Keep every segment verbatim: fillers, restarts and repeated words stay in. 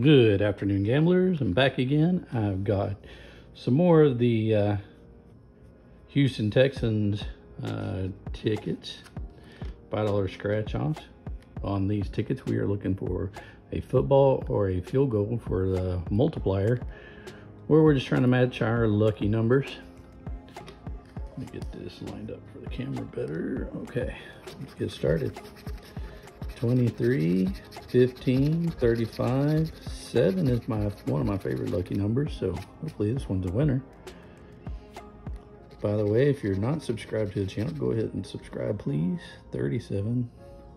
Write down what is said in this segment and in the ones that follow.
Good afternoon, gamblers. I'm back again. I've got some more of the uh, Houston Texans uh, tickets, five dollar scratch-offs. On these tickets, we are looking for a football or a field goal for the multiplier, where we're just trying to match our lucky numbers. Let me get this lined up for the camera better. Okay, let's get started. twenty-three, fifteen, thirty-five, seven is my one of my favorite lucky numbers, so hopefully this one's a winner. By the way, if you're not subscribed to the channel, go ahead and subscribe, please. thirty-seven.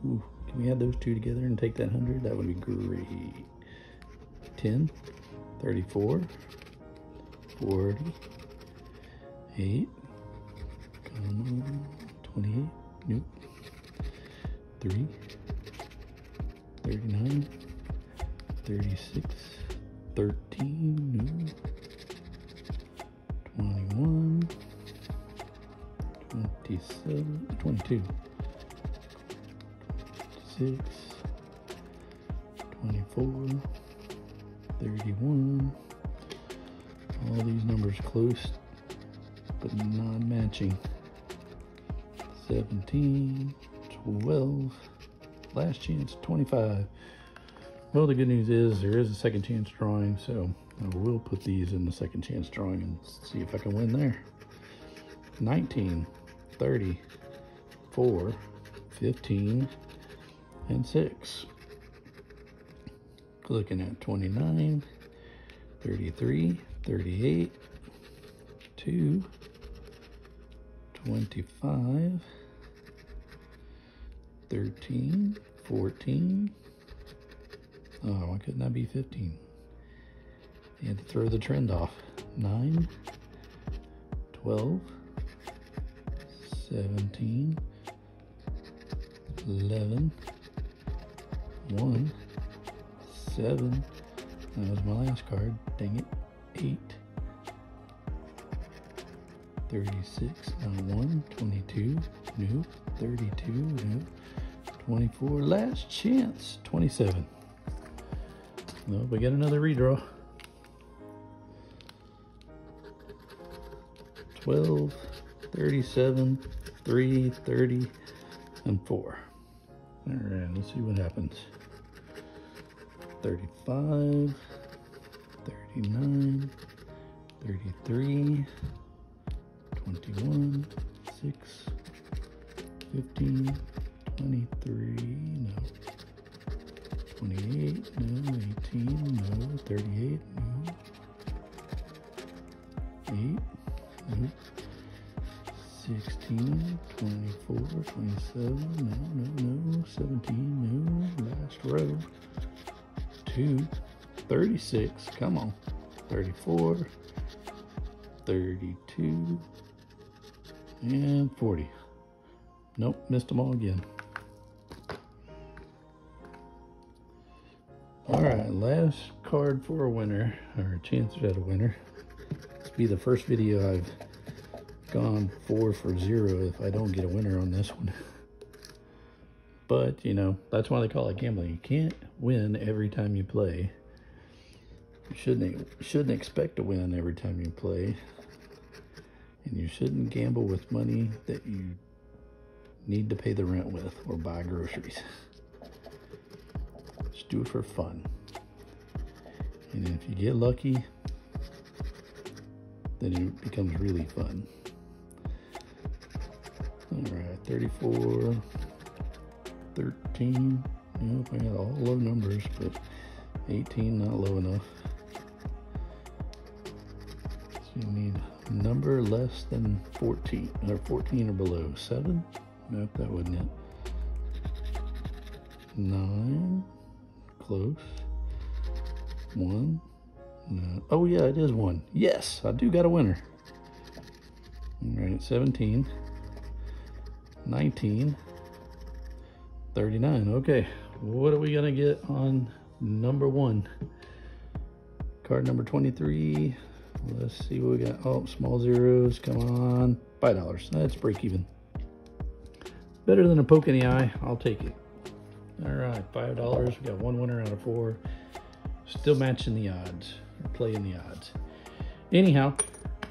Ooh, can we add those two together and take that one hundred? That would be great. ten, thirty-four, forty, eight, twenty-eight, nope, three, thirty-nine, thirty-six, thirteen, twenty-one, twenty-seven, twenty-two, twenty-six, twenty-four, thirty-one. All these numbers close but not matching. seventeen, twelve, last chance, twenty-five. Well, the good news is there is a second chance drawing, so I will put these in the second chance drawing and see if I can win there. nineteen, thirty-four, fifteen, and six. Looking at twenty-nine, thirty-three, thirty-eight, two, twenty-five, thirteen, fourteen. Oh, why couldn't that be fifteen? You had to throw the trend off. nine, twelve, seventeen, eleven, one, seven. That was my last card. Dang it. eight, thirty-six, nine, one, twenty-two, no, thirty-two, no, twenty-four. Last chance, twenty-seven. No, we got another redraw. twelve, thirty-seven, three, thirty, and four. All right, let's see what happens. thirty-five, thirty-nine, thirty-three, twenty-one, six, fifteen, twenty-three, no, twenty-eight, no, eighteen, no, thirty-eight, no, eight, no, sixteen, twenty-four, twenty-seven, no, no, no, seventeen, no, last row, two, thirty-six, come on, thirty-four, thirty-two, and forty. Nope, missed them all again. All right, last card for a winner, or a chance at a winner. This will be the first video I've gone four for zero if I don't get a winner on this one. But, you know, that's why they call it gambling. You can't win every time you play. You shouldn't, shouldn't expect to win every time you play. And you shouldn't gamble with money that you need to pay the rent with or buy groceries. Just do it for fun. And if you get lucky, then it becomes really fun. All right, thirty-four, thirteen, nope, I got all low numbers, but eighteen, not low enough. So you need a number less than fourteen, or fourteen or below. seven, nope, that wasn't it. nine, close. one, no, oh yeah, it is one. Yes, I do got a winner. All right, seventeen, nineteen, thirty-nine. Okay, what are we gonna get on number one? Card number twenty-three. Let's see what we got. Oh, small zeros, come on. Five dollars, that's break even. Better than a poke in the eye, I'll take it. All right, five dollars. We got one winner out of four. still matching the odds, or playing the odds. Anyhow,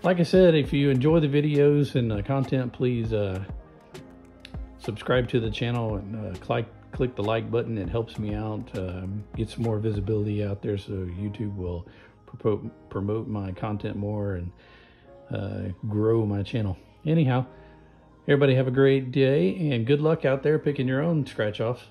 like I said, if you enjoy the videos and the content, please uh, subscribe to the channel and uh, click, click the like button. It helps me out, um, get some more visibility out there so YouTube will promote, promote my content more and uh, grow my channel. Anyhow, everybody have a great day and good luck out there picking your own scratch-offs.